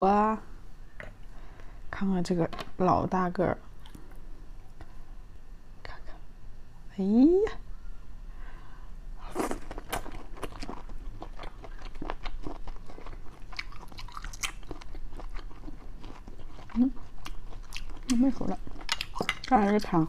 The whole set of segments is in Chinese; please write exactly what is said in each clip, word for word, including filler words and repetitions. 哇，看看这个老大个儿，看看，哎呀！ 嗯，还没熟呢，再来个汤。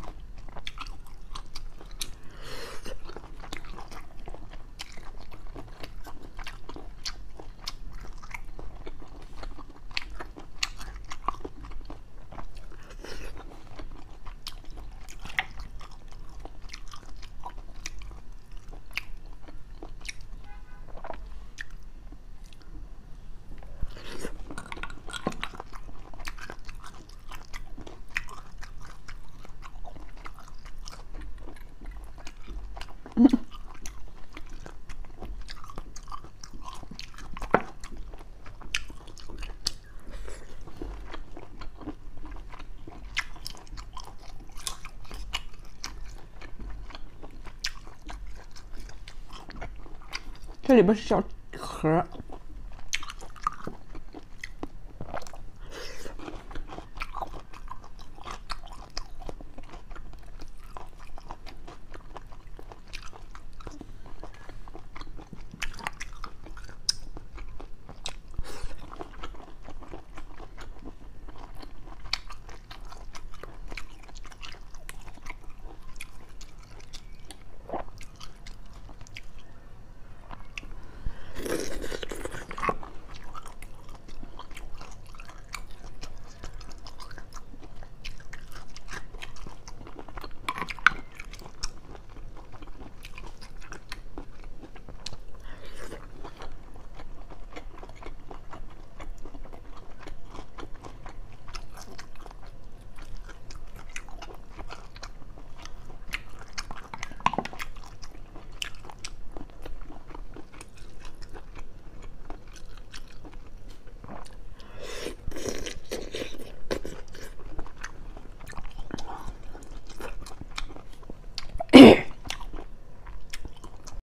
这里边是小壳。